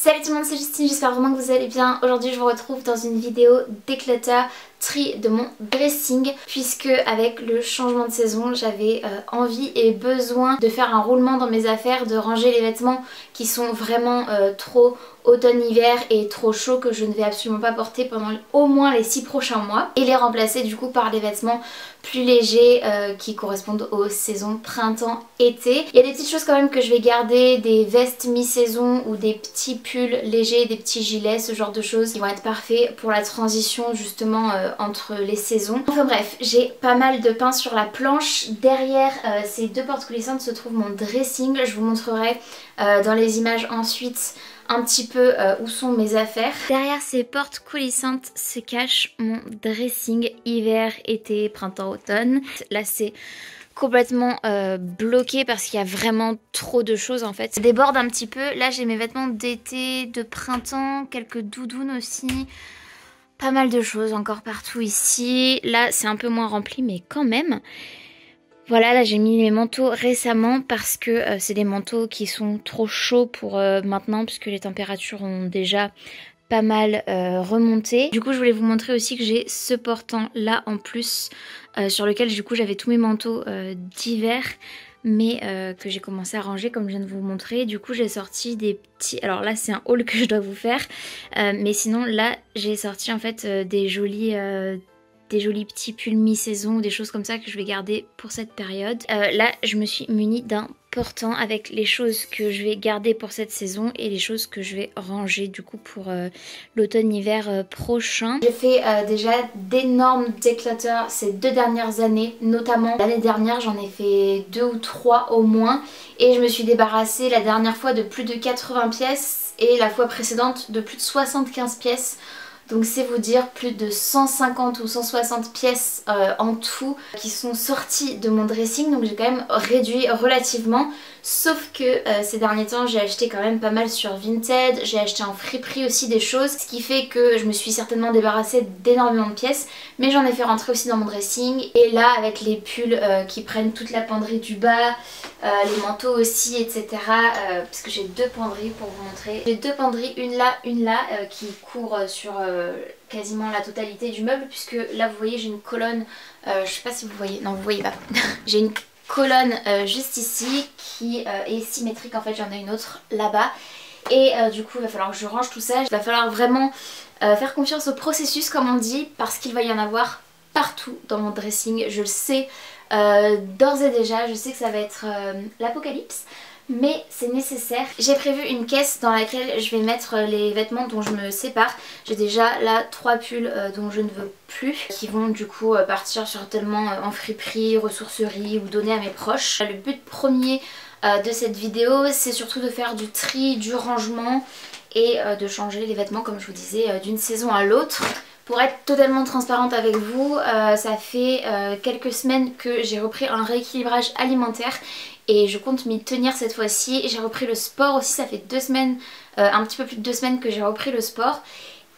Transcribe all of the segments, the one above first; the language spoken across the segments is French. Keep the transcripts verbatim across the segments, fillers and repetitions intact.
Salut tout le monde, c'est Justine, j'espère vraiment que vous allez bien. Aujourd'hui je vous retrouve dans une vidéo déclutter, tri de mon dressing, puisque avec le changement de saison j'avais euh, envie et besoin de faire un roulement dans mes affaires, de ranger les vêtements qui sont vraiment euh, trop automne-hiver et trop chaud que je ne vais absolument pas porter pendant au moins les six prochains mois, et les remplacer du coup par des vêtements plus légers euh, qui correspondent aux saisons printemps-été. Il y a des petites choses quand même que je vais garder, des vestes mi-saison ou des petits pulls légers, des petits gilets, ce genre de choses qui vont être parfaits pour la transition justement euh, entre les saisons. Enfin bref, j'ai pas mal de pain sur la planche. Derrière euh, ces deux portes coulissantes se trouve mon dressing. Je vous montrerai euh, dans les images ensuite un petit peu euh, où sont mes affaires. Derrière ces portes coulissantes se cache mon dressing hiver, été, printemps, automne. Là c'est complètement euh, bloquée parce qu'il y a vraiment trop de choses en fait. Ça déborde un petit peu. Là j'ai mes vêtements d'été, de printemps, quelques doudounes aussi. Pas mal de choses encore partout ici. Là c'est un peu moins rempli mais quand même. Voilà, là j'ai mis mes manteaux récemment parce que euh, c'est des manteaux qui sont trop chauds pour euh, maintenant puisque les températures ont déjà pas mal euh, remonté. Du coup je voulais vous montrer aussi que j'ai ce portant là en plus euh, sur lequel du coup j'avais tous mes manteaux euh, d'hiver mais euh, que j'ai commencé à ranger comme je viens de vous montrer. Du coup j'ai sorti des petits... alors là c'est un haul que je dois vous faire euh, mais sinon là j'ai sorti en fait euh, des jolis... Euh, des jolis petits pulls mi-saison, des choses comme ça que je vais garder pour cette période. Euh, là, je me suis munie d'un portant avec les choses que je vais garder pour cette saison et les choses que je vais ranger du coup pour euh, l'automne-hiver euh, prochain. J'ai fait euh, déjà d'énormes déclutters ces deux dernières années, notamment l'année dernière j'en ai fait deux ou trois au moins, et je me suis débarrassée la dernière fois de plus de quatre-vingts pièces et la fois précédente de plus de soixante-quinze pièces. Donc c'est vous dire plus de cent cinquante ou cent soixante pièces euh, en tout qui sont sorties de mon dressing. Donc j'ai quand même réduit relativement. Sauf que euh, ces derniers temps j'ai acheté quand même pas mal sur Vinted. J'ai acheté en friperie aussi des choses. Ce qui fait que je me suis certainement débarrassée d'énormément de pièces. Mais j'en ai fait rentrer aussi dans mon dressing. Et là avec les pulls euh, qui prennent toute la penderie du bas, euh, les manteaux aussi, et cetera. Euh, parce que j'ai deux penderies pour vous montrer. J'ai deux penderies, une là, une là, euh, qui courent sur... Euh, quasiment la totalité du meuble, puisque là vous voyez j'ai une colonne, euh, je sais pas si vous voyez, non vous voyez pas, j'ai une colonne euh, juste ici qui euh, est symétrique en fait, j'en ai une autre là-bas, et euh, du coup il va falloir que je range tout ça. Il va falloir vraiment euh, faire confiance au processus comme on dit, parce qu'il va y en avoir partout dans mon dressing, je le sais euh, d'ores et déjà, je sais que ça va être euh, l'apocalypse. Mais c'est nécessaire. J'ai prévu une caisse dans laquelle je vais mettre les vêtements dont je me sépare. J'ai déjà là trois pulls euh, dont je ne veux plus, qui vont du coup euh, partir certainement euh, en friperie, ressourcerie ou donner à mes proches. Le but premier euh, de cette vidéo c'est surtout de faire du tri, du rangement et euh, de changer les vêtements comme je vous disais euh, d'une saison à l'autre. Pour être totalement transparente avec vous, euh, ça fait euh, quelques semaines que j'ai repris un rééquilibrage alimentaire et je compte m'y tenir cette fois-ci. J'ai repris le sport aussi, ça fait deux semaines, euh, un petit peu plus de deux semaines que j'ai repris le sport.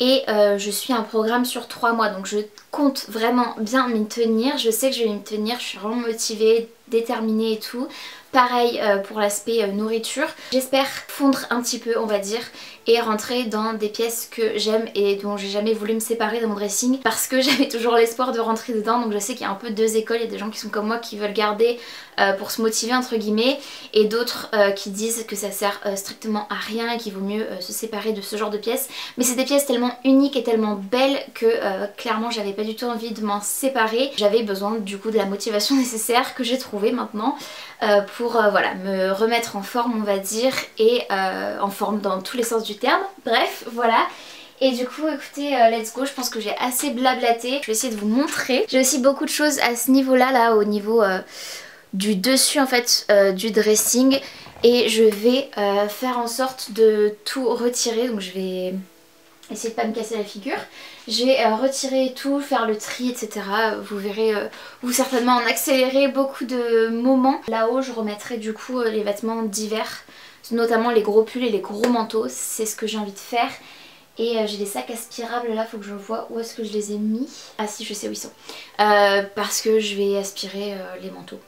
Et euh, je suis un programme sur trois mois, donc je compte vraiment bien m'y tenir. Je sais que je vais m'y tenir, je suis vraiment motivée, déterminée et tout. Pareil euh, pour l'aspect euh, nourriture. J'espère fondre un petit peu on va dire et rentrer dans des pièces que j'aime et dont j'ai jamais voulu me séparer de mon dressing, parce que j'avais toujours l'espoir de rentrer dedans. Donc je sais qu'il y a un peu deux écoles, il y a des gens qui sont comme moi qui veulent garder euh, pour se motiver entre guillemets, et d'autres euh, qui disent que ça sert euh, strictement à rien et qu'il vaut mieux euh, se séparer de ce genre de pièces. Mais c'est des pièces tellement uniques et tellement belles que euh, clairement j'avais pas du tout envie de m'en séparer. J'avais besoin du coup de la motivation nécessaire que j'ai trouvée maintenant euh, pour Pour euh, voilà, me remettre en forme on va dire, et euh, en forme dans tous les sens du terme, bref voilà. Et du coup écoutez, euh, let's go, je pense que j'ai assez blablaté, je vais essayer de vous montrer. J'ai aussi beaucoup de choses à ce niveau là, là au niveau euh, du dessus en fait euh, du dressing, et je vais euh, faire en sorte de tout retirer. Donc je vais essayer de pas me casser la figure. Je vais euh, retirer tout, faire le tri, et cetera. Vous verrez, euh, vous certainement en accélérer beaucoup de moments. Là-haut, je remettrai du coup les vêtements d'hiver, notamment les gros pulls et les gros manteaux. C'est ce que j'ai envie de faire. Et euh, j'ai des sacs aspirables là, faut que je vois où est-ce que je les ai mis. Ah si, je sais où ils sont. Euh, parce que je vais aspirer euh, les manteaux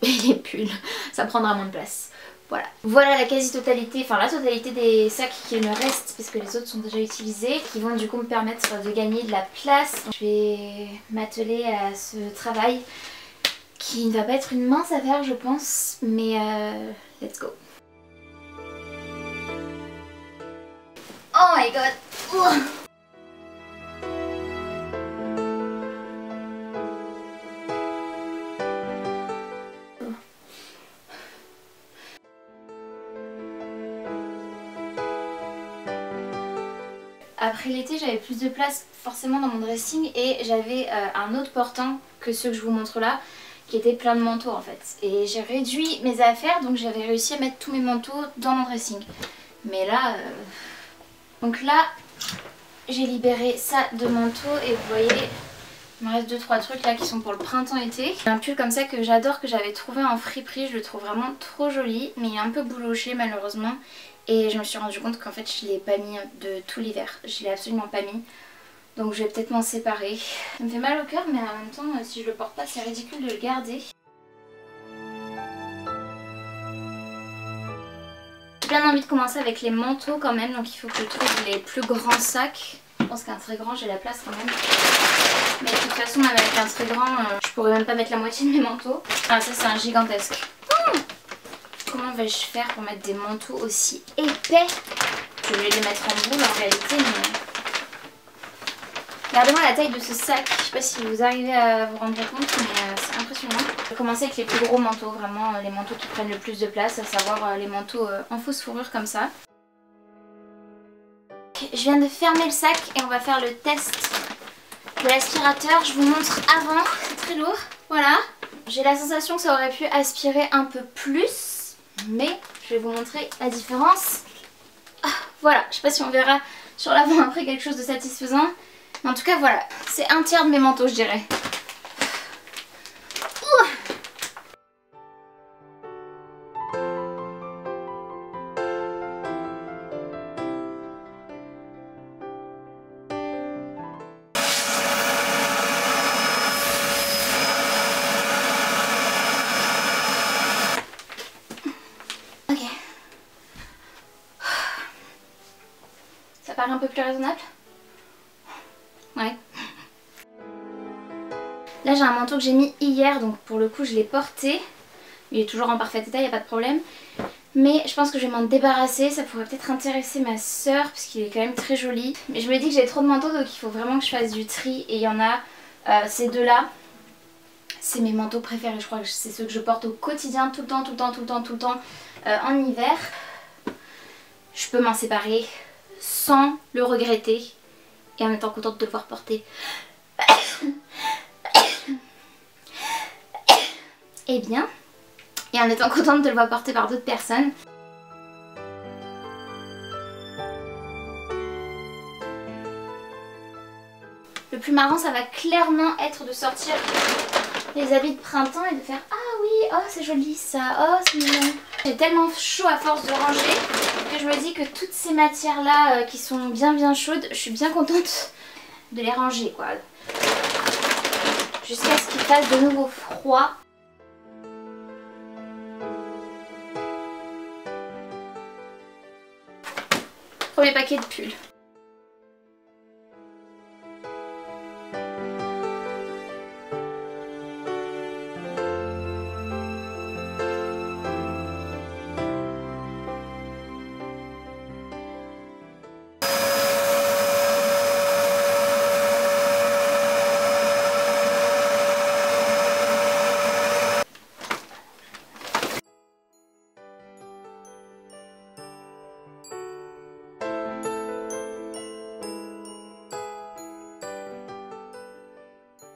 et les pulls. Ça prendra moins de place. Voilà. Voilà la quasi-totalité, enfin la totalité des sacs qui me restent parce que les autres sont déjà utilisés, qui vont du coup me permettre de gagner de la place. Donc, je vais m'atteler à ce travail qui ne va pas être une mince affaire je pense, mais euh, let's go. Oh my god. Ouh. Après l'été, j'avais plus de place forcément dans mon dressing et j'avais euh, un autre portant que ceux que je vous montre là qui était plein de manteaux en fait. Et j'ai réduit mes affaires donc j'avais réussi à mettre tous mes manteaux dans mon dressing. Mais là... Euh... Donc là, j'ai libéré ça de manteaux et vous voyez, il me reste deux trois trucs là qui sont pour le printemps-été. J'ai un pull comme ça que j'adore, que j'avais trouvé en friperie, je le trouve vraiment trop joli mais il est un peu bouloché malheureusement. Et je me suis rendu compte qu'en fait je l'ai pas mis de tout l'hiver, je l'ai absolument pas mis. Donc je vais peut-être m'en séparer. Ça me fait mal au cœur mais en même temps si je le porte pas c'est ridicule de le garder. J'ai bien envie de commencer avec les manteaux quand même, donc il faut que je trouve les plus grands sacs. Je pense qu'un très grand j'ai la place quand même. Mais de toute façon même avec un très grand je pourrais même pas mettre la moitié de mes manteaux. Ah ça c'est un gigantesque. Comment vais-je faire pour mettre des manteaux aussi épais? Je vais les mettre en boule en réalité, mais... Regardez-moi la taille de ce sac. Je sais pas si vous arrivez à vous rendre compte, mais c'est impressionnant. Je vais commencer avec les plus gros manteaux, vraiment les manteaux qui prennent le plus de place, à savoir les manteaux en fausse fourrure comme ça. Je viens de fermer le sac et on va faire le test de l'aspirateur. Je vous montre avant, c'est très lourd. Voilà. J'ai la sensation que ça aurait pu aspirer un peu plus. Mais je vais vous montrer la différence. Ah, voilà, je sais pas si on verra sur l'avant après quelque chose de satisfaisant. Mais en tout cas voilà, c'est un tiers de mes manteaux je dirais. Ouh. Un peu plus raisonnable. Ouais. Là j'ai un manteau que j'ai mis hier donc pour le coup je l'ai porté. Il est toujours en parfait état, il n'y a pas de problème. Mais je pense que je vais m'en débarrasser. Ça pourrait peut-être intéresser ma soeur parce qu'il est quand même très joli. Mais je me dis que j'ai trop de manteaux donc il faut vraiment que je fasse du tri. Et il y en a euh, ces deux là. C'est mes manteaux préférés. Je crois que c'est ceux que je porte au quotidien tout le temps, tout le temps, tout le temps, tout le temps euh, en hiver. Je peux m'en séparer sans le regretter et en étant contente de devoir porter. Et bien, et en étant contente de le voir porter par d'autres personnes. Le plus marrant, ça va clairement être de sortir les habits de printemps et de faire ah oui, oh c'est joli ça, oh c'est mignon. J'ai tellement chaud à force de ranger. Je me dis que toutes ces matières là euh, qui sont bien bien chaudes, je suis bien contente de les ranger quoi. Jusqu'à ce qu'il fasse de nouveau froid. Premier paquet de pulls.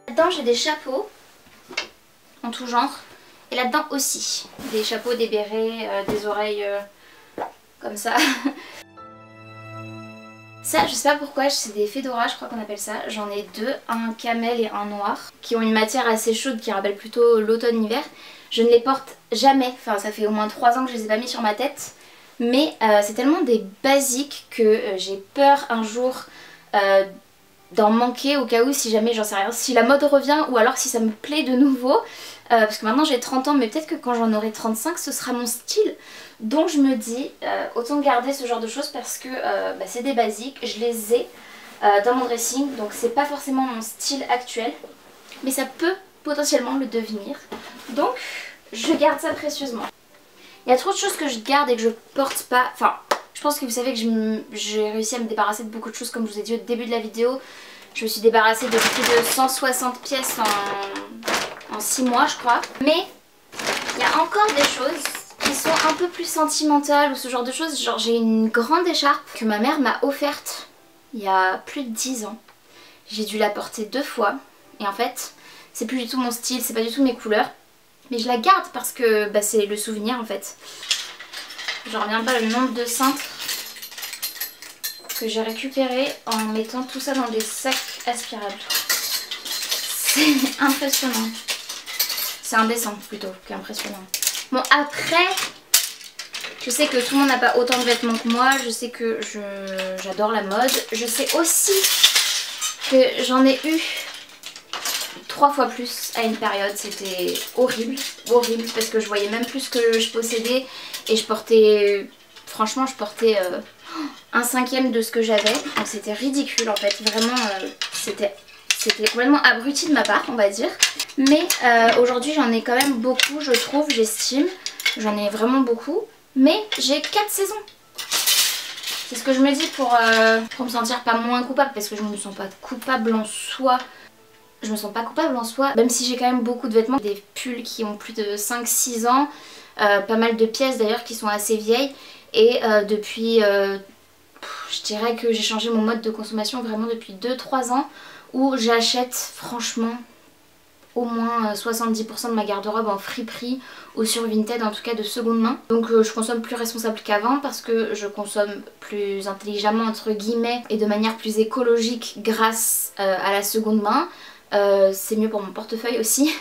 Là-dedans j'ai des chapeaux en tout genre et là-dedans aussi des chapeaux, des bérets, euh, des oreilles euh, comme ça. Ça je sais pas pourquoi, c'est des fedoras je crois qu'on appelle ça. J'en ai deux, un camel et un noir qui ont une matière assez chaude qui rappelle plutôt l'automne-hiver. Je ne les porte jamais, enfin ça fait au moins trois ans que je les ai pas mis sur ma tête mais euh, c'est tellement des basiques que euh, j'ai peur un jour euh, d'en manquer au cas où, si jamais j'en sais rien, si la mode revient ou alors si ça me plaît de nouveau euh, parce que maintenant j'ai trente ans mais peut-être que quand j'en aurai trente-cinq ce sera mon style Donc je me dis, euh, autant garder ce genre de choses parce que euh, bah, c'est des basiques, je les ai euh, dans mon dressing, donc c'est pas forcément mon style actuel, mais ça peut potentiellement le devenir. Donc je garde ça précieusement. Il y a trop de choses que je garde et que je porte pas, enfin je pense que vous savez que j'ai réussi à me débarrasser de beaucoup de choses comme je vous ai dit au début de la vidéo. Je me suis débarrassée de plus de cent soixante pièces en, en six mois je crois. Mais il y a encore des choses qui sont un peu plus sentimentales ou ce genre de choses. Genre j'ai une grande écharpe que ma mère m'a offerte il y a plus de dix ans. J'ai dû la porter deux fois et en fait c'est plus du tout mon style, c'est pas du tout mes couleurs. Mais je la garde parce que bah, c'est le souvenir en fait. Je reviens pas le nombre de cintres que j'ai récupéré en mettant tout ça dans des sacs aspirables. C'est impressionnant. C'est indécent plutôt qu'impressionnant. Bon après, je sais que tout le monde n'a pas autant de vêtements que moi. Je sais que j'adore la mode. Je sais aussi que j'en ai eu trois fois plus à une période, c'était horrible, horrible parce que je voyais même plus que je possédais et je portais, franchement je portais euh, un cinquième de ce que j'avais, donc c'était ridicule en fait, vraiment euh, c'était complètement abruti de ma part on va dire, mais euh, aujourd'hui j'en ai quand même beaucoup je trouve, j'estime, j'en ai vraiment beaucoup, mais j'ai quatre saisons. C'est ce que je me dis pour, euh, pour me sentir pas moins coupable parce que je me sens pas coupable en soi. Je me sens pas coupable en soi, même si j'ai quand même beaucoup de vêtements, des pulls qui ont plus de cinq six ans, euh, pas mal de pièces d'ailleurs qui sont assez vieilles et euh, depuis, euh, je dirais que j'ai changé mon mode de consommation vraiment depuis deux trois ans où j'achète franchement au moins soixante-dix pour cent de ma garde-robe en friperie ou sur Vinted, en tout cas de seconde main. Donc euh, je consomme plus responsable qu'avant parce que je consomme plus intelligemment entre guillemets et de manière plus écologique grâce euh, à la seconde main. Euh, c'est mieux pour mon portefeuille aussi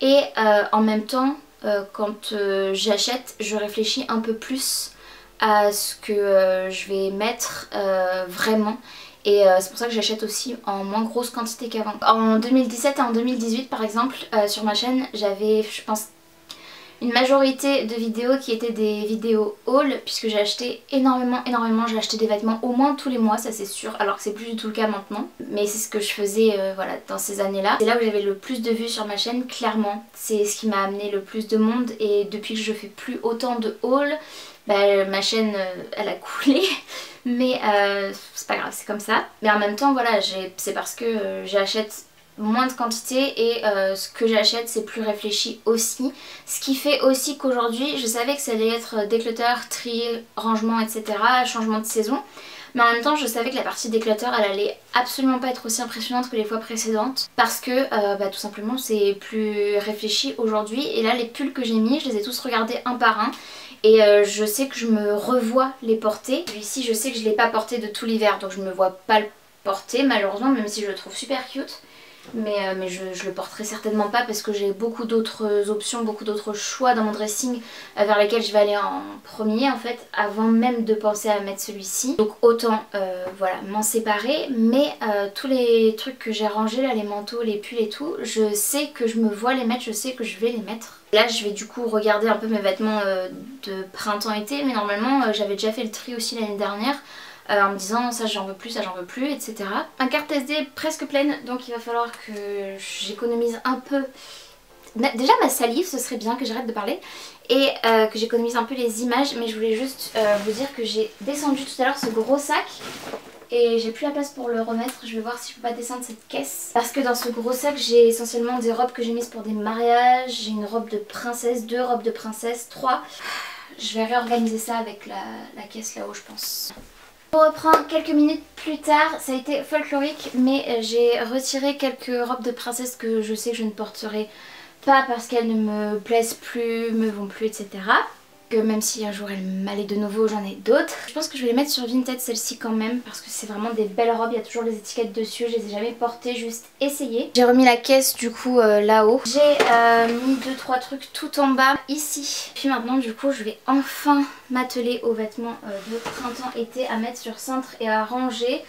et euh, en même temps euh, quand euh, j'achète je réfléchis un peu plus à ce que euh, je vais mettre euh, vraiment et euh, c'est pour ça que j'achète aussi en moins grosse quantité qu'avant. En deux mille dix-sept et en deux mille dix-huit par exemple euh, sur ma chaîne j'avais je pense une majorité de vidéos qui étaient des vidéos haul puisque j'ai acheté énormément énormément, j'ai acheté des vêtements au moins tous les mois ça c'est sûr, alors que c'est plus du tout le cas maintenant, mais c'est ce que je faisais euh, voilà dans ces années là, c'est là où j'avais le plus de vues sur ma chaîne clairement, c'est ce qui m'a amené le plus de monde et depuis que je fais plus autant de haul, bah, ma chaîne euh, elle a coulé mais euh, c'est pas grave c'est comme ça, mais en même temps voilà c'est parce que euh, j'achète moins de quantité et euh, ce que j'achète c'est plus réfléchi aussi, ce qui fait aussi qu'aujourd'hui je savais que ça allait être déclutter, tri, rangement etc, changement de saison, mais en même temps je savais que la partie déclutter elle allait absolument pas être aussi impressionnante que les fois précédentes parce que euh, bah, tout simplement c'est plus réfléchi aujourd'hui et là les pulls que j'ai mis je les ai tous regardés un par un et euh, je sais que je me revois les porter, celui-ci je sais que je l'ai pas porté de tout l'hiver donc je me vois pas le porter malheureusement même si je le trouve super cute. Mais, euh, mais je, je le porterai certainement pas parce que j'ai beaucoup d'autres options, beaucoup d'autres choix dans mon dressing euh, vers lesquels je vais aller en premier en fait avant même de penser à mettre celui-ci. Donc autant euh, voilà, m'en séparer mais euh, tous les trucs que j'ai rangés là, les manteaux, les pulls et tout, je sais que je me vois les mettre, je sais que je vais les mettre. Là je vais du coup regarder un peu mes vêtements euh, de printemps-été mais normalement euh, j'avais déjà fait le tri aussi l'année dernière. Euh, en me disant ça j'en veux plus, ça j'en veux plus, et cetera. Ma carte S D est presque pleine donc il va falloir que j'économise un peu déjà ma salive, ce serait bien que j'arrête de parler et euh, que j'économise un peu les images, mais je voulais juste euh, vous dire que j'ai descendu tout à l'heure ce gros sac et j'ai plus la place pour le remettre, je vais voir si je peux pas descendre cette caisse parce que dans ce gros sac j'ai essentiellement des robes que j'ai mises pour des mariages, j'ai une robe de princesse, deux robes de princesse, trois. Je vais réorganiser ça avec la, la caisse là-haut je pense. On reprend quelques minutes plus tard, ça a été folklorique mais j'ai retiré quelques robes de princesse que je sais que je ne porterai pas parce qu'elles ne me plaisent plus, me vont plus etc. Que même si un jour elles m'allaient de nouveau j'en ai d'autres. Je pense que je vais les mettre sur Vinted celle-ci quand même parce que c'est vraiment des belles robes, il y a toujours les étiquettes dessus, je les ai jamais portées, juste essayées. J'ai remis la caisse du coup euh, là-haut. J'ai euh, mis deux trois trucs tout en bas ici. Puis maintenant du coup je vais enfin m'atteler aux vêtements euh, de printemps-été à mettre sur cintre et à ranger.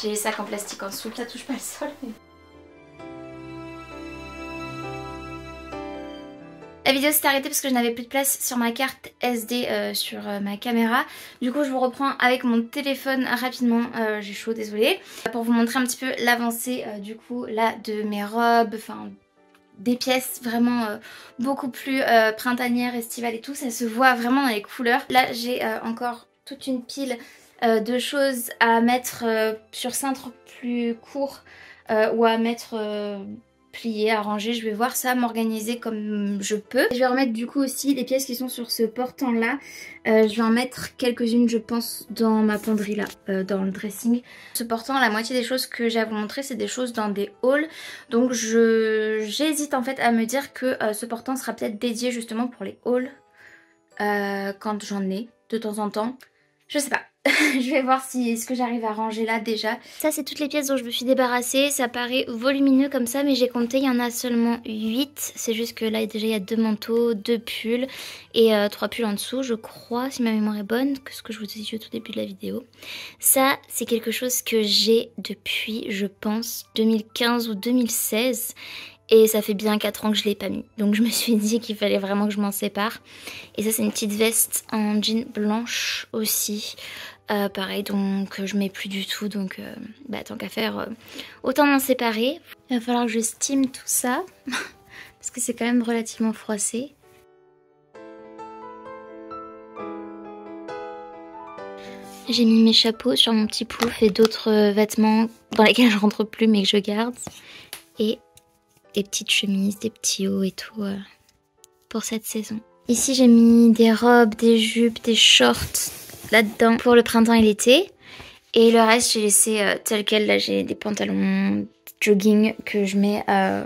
J'ai les sacs en plastique en dessous, ça touche pas le sol. Mais... La vidéo s'est arrêtée parce que je n'avais plus de place sur ma carte S D euh, sur euh, ma caméra. Du coup je vous reprends avec mon téléphone rapidement, euh, j'ai chaud, désolée. Pour vous montrer un petit peu l'avancée euh, du coup là de mes robes, enfin des pièces vraiment euh, beaucoup plus euh, printanières, estivales et tout. Ça se voit vraiment dans les couleurs. Là j'ai euh, encore toute une pile euh, de choses à mettre euh, sur cintre plus court euh, ou à mettre... Euh, plier, à ranger, je vais voir ça, m'organiser comme je peux. Je vais remettre du coup aussi les pièces qui sont sur ce portant là, euh, je vais en mettre quelques-unes je pense dans ma penderie là, euh, dans le dressing. Ce portant, la moitié des choses que j'ai à vous montrer c'est des choses dans des hauls, donc je j'hésite en fait à me dire que euh, ce portant sera peut-être dédié justement pour les hauls euh, quand j'en ai de temps en temps, je sais pas. Je vais voir si ce que j'arrive à ranger là déjà. Ça c'est toutes les pièces dont je me suis débarrassée. Ça paraît volumineux comme ça mais j'ai compté, il y en a seulement huit. C'est juste que là déjà il y a deux manteaux, deux pulls et euh, trois pulls en dessous je crois, si ma mémoire est bonne, que ce que je vous ai dit au tout début de la vidéo. Ça c'est quelque chose que j'ai depuis je pense deux mille quinze ou deux mille seize. Et ça fait bien quatre ans que je l'ai pas mis. Donc je me suis dit qu'il fallait vraiment que je m'en sépare. Et ça c'est une petite veste en jean blanche aussi. Euh, pareil, donc je mets plus du tout. Donc euh, bah, tant qu'à faire, euh, autant m'en séparer. Il va falloir que je steam tout ça. Parce que c'est quand même relativement froissé. J'ai mis mes chapeaux sur mon petit pouf et d'autres vêtements dans lesquels je rentre plus mais que je garde. Et... des petites chemises, des petits hauts et tout euh, pour cette saison. Ici j'ai mis des robes, des jupes, des shorts là-dedans pour le printemps et l'été. Et le reste j'ai laissé euh, tel quel. Là j'ai des pantalons jogging que je mets euh,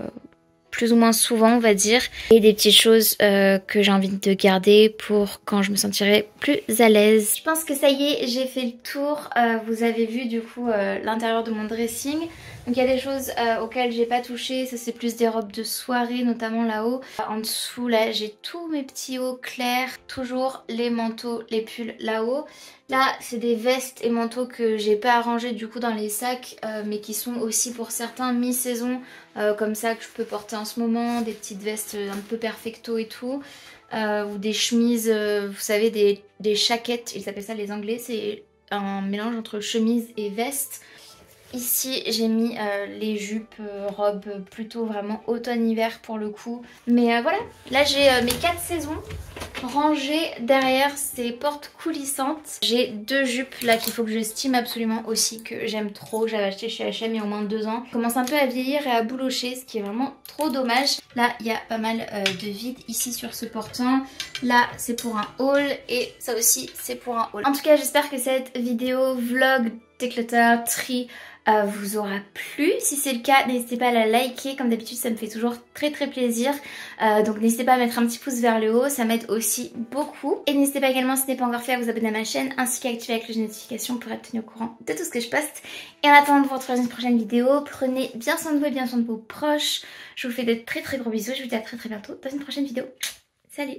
plus ou moins souvent on va dire. Et des petites choses euh, que j'ai envie de garder pour quand je me sentirai plus à l'aise. Je pense que ça y est, j'ai fait le tour. Euh, vous avez vu du coup euh, l'intérieur de mon dressing. Donc il y a des choses euh, auxquelles j'ai pas touché, ça c'est plus des robes de soirée notamment là-haut. En dessous là j'ai tous mes petits hauts clairs, toujours les manteaux, les pulls là-haut. Là, là c'est des vestes et manteaux que j'ai pas arrangés du coup dans les sacs euh, mais qui sont aussi pour certains mi-saison euh, comme ça que je peux porter en ce moment, des petites vestes un peu perfecto et tout. Euh, ou des chemises, euh, vous savez des, des chaquettes, ils appellent ça les anglais, c'est un mélange entre chemise et veste. Ici j'ai mis euh, les jupes, euh, robes plutôt vraiment automne-hiver pour le coup. Mais euh, voilà, là j'ai euh, mes quatre saisons rangées derrière ces portes coulissantes. J'ai deux jupes là qu'il faut que je steam absolument aussi, que j'aime trop. J'avais acheté chez H et M il y a au moins deux ans. Je commence un peu à vieillir et à boulocher, ce qui est vraiment trop dommage. Là il y a pas mal euh, de vide ici sur ce portant. Là c'est pour un haul et ça aussi c'est pour un haul. En tout cas j'espère que cette vidéo vlog déclutter, tri... Euh, vous aura plu. Si c'est le cas n'hésitez pas à la liker, comme d'habitude ça me fait toujours très très plaisir, euh, donc n'hésitez pas à mettre un petit pouce vers le haut, ça m'aide aussi beaucoup, et n'hésitez pas également si ce n'est pas encore fait à vous abonner à ma chaîne ainsi qu'à activer la cloche de notification pour être tenu au courant de tout ce que je poste, et en attendant de vous retrouver dans une prochaine vidéo, prenez bien soin de vous et bien soin de vos proches, je vous fais de très très gros bisous, je vous dis à très très bientôt dans une prochaine vidéo, salut.